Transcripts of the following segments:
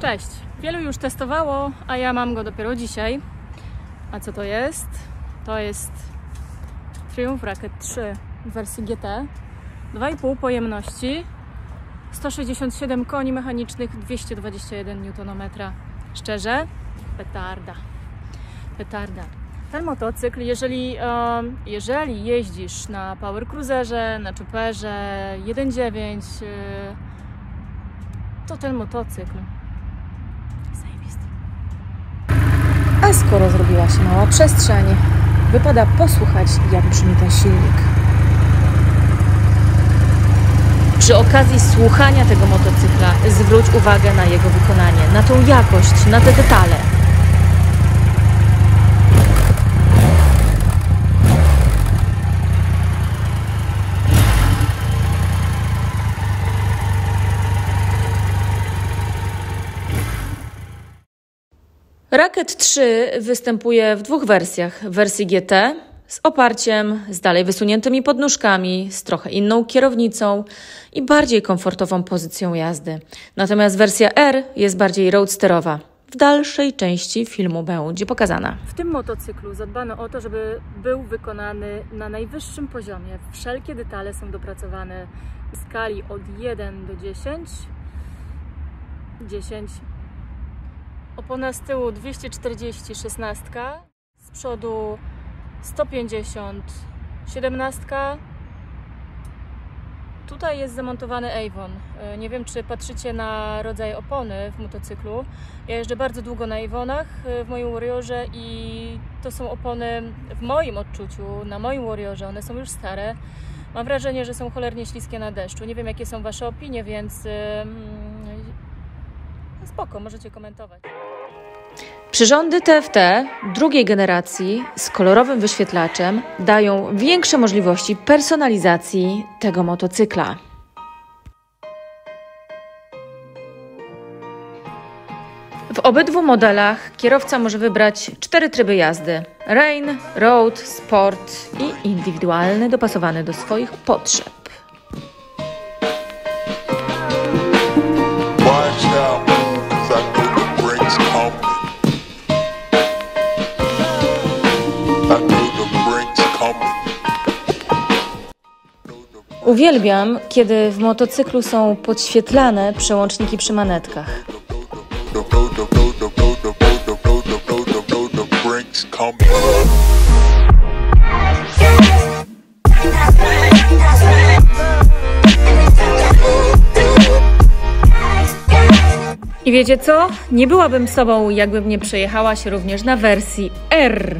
Cześć! Wielu już testowało, a ja mam go dopiero dzisiaj. A co to jest? To jest Triumph Rocket 3 w wersji GT. 2,5 pojemności, 167 koni mechanicznych, 221 Nm. Szczerze? Petarda. Petarda. Ten motocykl, jeżeli jeździsz na Power Cruiserze, na Choperze 1.9, to ten motocykl zajebisty. A skoro zrobiła się mała przestrzeń, wypada posłuchać, jak brzmi ten silnik. Przy okazji słuchania tego motocykla zwróć uwagę na jego wykonanie, na tą jakość, na te detale. Rocket 3 występuje w dwóch wersjach. W wersji GT z oparciem, z dalej wysuniętymi podnóżkami, z trochę inną kierownicą i bardziej komfortową pozycją jazdy. Natomiast wersja R jest bardziej roadsterowa. W dalszej części filmu będzie pokazana. W tym motocyklu zadbano o to, żeby był wykonany na najwyższym poziomie. Wszelkie detale są dopracowane w skali od 1 do 10. 10. Opona z tyłu 240 16, z przodu 150 17. Tutaj jest zamontowany Avon. Nie wiem, czy patrzycie na rodzaj opony w motocyklu. Ja jeżdżę bardzo długo na Avonach w moim Warriorze i to są opony w moim odczuciu, na moim Warriorze. One są już stare. Mam wrażenie, że są cholernie śliskie na deszczu. Nie wiem, jakie są Wasze opinie, więc spoko, możecie komentować. Przyrządy TFT drugiej generacji z kolorowym wyświetlaczem dają większe możliwości personalizacji tego motocykla. W obydwu modelach kierowca może wybrać 4 tryby jazdy: rain, road, sport i indywidualny, dopasowany do swoich potrzeb. Uwielbiam, kiedy w motocyklu są podświetlane przełączniki przy manetkach. I wiecie co? Nie byłabym sobą, jakbym nie przejechała się również na wersji R.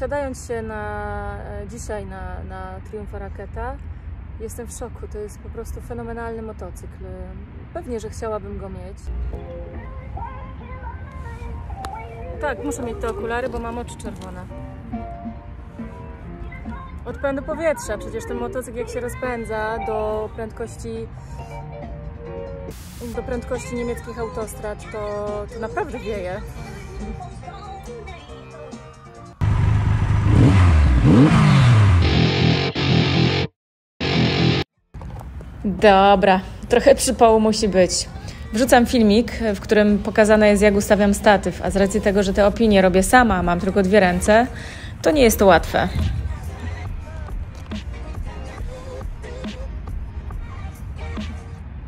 Siadając się dzisiaj na Triumpha Rocketa, jestem w szoku. To jest po prostu fenomenalny motocykl. Pewnie, że chciałabym go mieć. Tak, muszę mieć te okulary, bo mam oczy czerwone. Od pędu powietrza. Przecież ten motocykl, jak się rozpędza do prędkości niemieckich autostrad, to naprawdę wieje. Dobra, trochę przypału musi być. Wrzucam filmik, w którym pokazane jest, jak ustawiam statyw, a z racji tego, że te opinie robię sama, mam tylko 2 ręce, to nie jest to łatwe.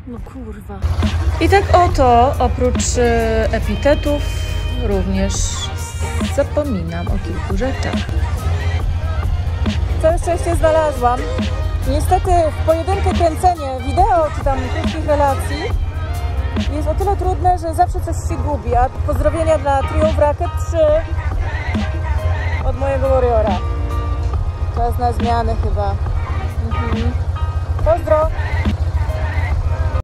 No kurwa. I tak oto, oprócz epitetów, również zapominam o kilku rzeczach. Całe szczęście znalazłam. Niestety w pojedynkę kręcenie wideo czy tam krótkich relacji jest o tyle trudne, że zawsze coś się gubi. A pozdrowienia dla Triumph Rocket 3 od mojego Warriora. Czas na zmiany chyba. Pozdro!